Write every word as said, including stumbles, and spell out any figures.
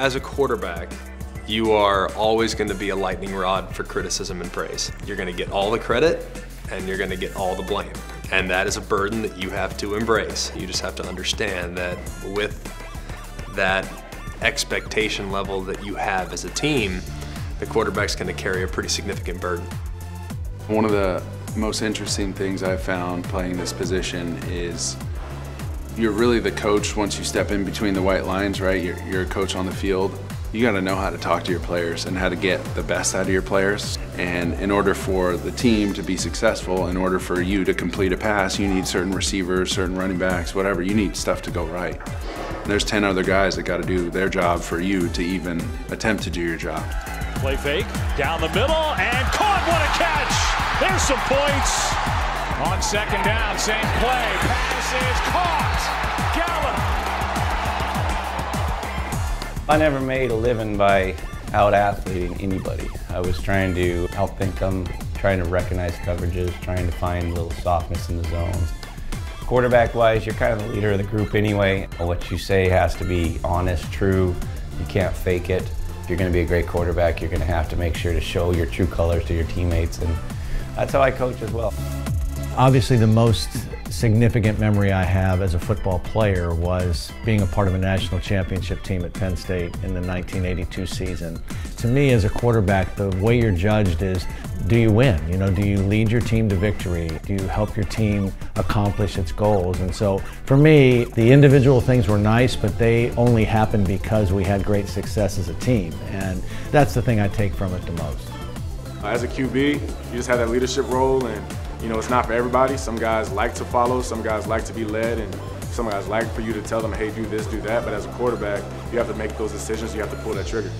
as a quarterback, you are always going to be a lightning rod for criticism and praise. You're going to get all the credit and you're going to get all the blame. And that is a burden that you have to embrace. You just have to understand that with that expectation level that you have as a team, the quarterback's going to carry a pretty significant burden. One of the most interesting things I've found playing this position is you're really the coach once you step in between the white lines, right? You're, you're a coach on the field. You got to know how to talk to your players and how to get the best out of your players. And in order for the team to be successful, in order for you to complete a pass, you need certain receivers, certain running backs, whatever. You need stuff to go right. And there's ten other guys that got to do their job for you to even attempt to do your job. Play fake, down the middle, and caught, what a catch! There's some points. On second down, same play, pass is caught, Gallup. I never made a living by out-athleting anybody. I was trying to outthink them, trying to recognize coverages, trying to find little softness in the zones. Quarterback-wise, you're kind of the leader of the group anyway. What you say has to be honest, true. You can't fake it. If you're going to be a great quarterback, you're going to have to make sure to show your true colors to your teammates, and that's how I coach as well. Obviously, the most significant memory I have as a football player was being a part of a national championship team at Penn State in the nineteen eighty-two season. To me, as a quarterback, the way you're judged is, do you win? You know, do you lead your team to victory? Do you help your team accomplish its goals? And so, for me, the individual things were nice, but they only happened because we had great success as a team. And that's the thing I take from it the most. As a Q B, you just have that leadership role, and you know, it's not for everybody. Some guys like to follow, some guys like to be led, and some guys like for you to tell them, hey, do this, do that. But as a quarterback, you have to make those decisions, you have to pull that trigger.